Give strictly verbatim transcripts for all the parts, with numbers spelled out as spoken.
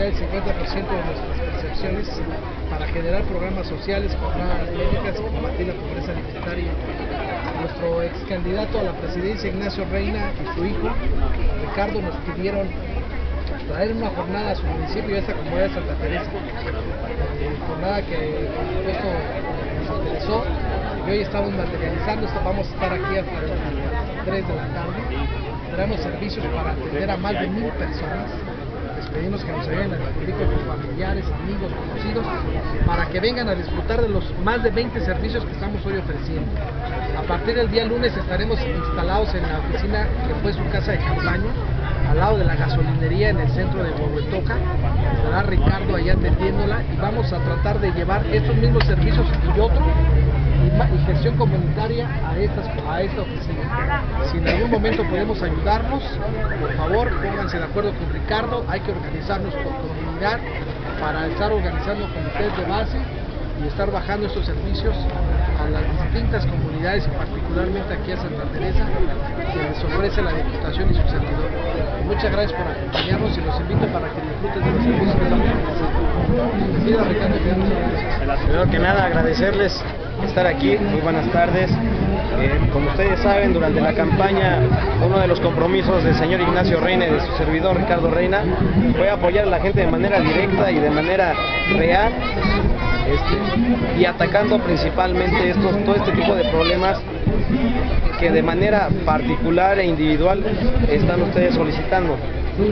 destinar el cincuenta por ciento de nuestras percepciones para generar programas sociales, jornadas médicas y combatir la pobreza alimentaria. Nuestro ex candidato a la presidencia, Ignacio Reyna, y su hijo, Ricardo, nos pidieron traer una jornada a su municipio y a esta comunidad de Santa Teresa. Una jornada que, por supuesto, nos interesó y hoy estamos materializando. Vamos a estar aquí hasta las tres de la tarde. Tenemos servicios para atender a más de mil personas. Les pedimos que nos ayuden a difundir con sus familiares, amigos, conocidos, para que vengan a disfrutar de los más de veinte servicios que estamos hoy ofreciendo. A partir del día lunes estaremos instalados en la oficina que fue su casa de campaña, al lado de la gasolinería en el centro de Huehuetoca. Estará Ricardo allá atendiéndola y vamos a tratar de llevar estos mismos servicios y otros y gestión comunitaria a, estas, a esta oficina. Si en algún momento podemos ayudarnos, por favor, pónganse de acuerdo con Ricardo. Hay que organizarnos por comunidad para estar organizando comités de base y estar bajando estos servicios a las distintas comunidades, y particularmente aquí a Santa Teresa, que les ofrece la Diputación y su servidor. Muchas gracias por acompañarnos y los invito para que disfruten de los servicios que estamos ofreciendo. Primero que nada, agradecerles estar aquí. Muy buenas tardes. Eh, como ustedes saben, durante la campaña uno de los compromisos del señor Ignacio Reyna y de su servidor Ricardo Reyna fue apoyar a la gente de manera directa y de manera real, este, y atacando principalmente estos, todo este tipo de problemas que de manera particular e individual están ustedes solicitando.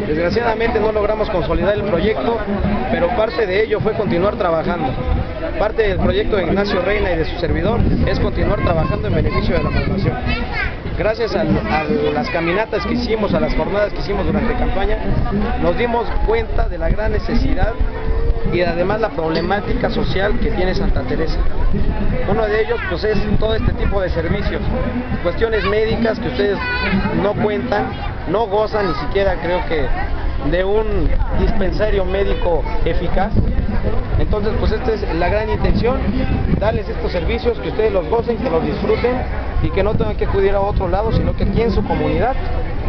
Desgraciadamente no logramos consolidar el proyecto, pero parte de ello fue continuar trabajando. Parte del proyecto de Ignacio Reyna y de su servidor es continuar trabajando en beneficio de la población. Gracias a, a las caminatas que hicimos, a las jornadas que hicimos durante campaña, nos dimos cuenta de la gran necesidad y además la problemática social que tiene Santa Teresa. Uno de ellos, pues, es todo este tipo de servicios, cuestiones médicas que ustedes no cuentan, no gozan ni siquiera, creo que, de un dispensario médico eficaz. Entonces, pues esta es la gran intención, darles estos servicios, que ustedes los gocen, que los disfruten y que no tengan que acudir a otro lado, sino que aquí en su comunidad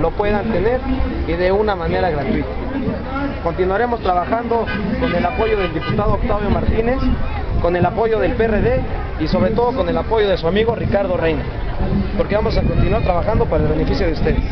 lo puedan tener y de una manera gratuita. Continuaremos trabajando con el apoyo del diputado Octavio Martínez, con el apoyo del P R D y sobre todo con el apoyo de su amigo Ricardo Reyna, porque vamos a continuar trabajando para el beneficio de ustedes.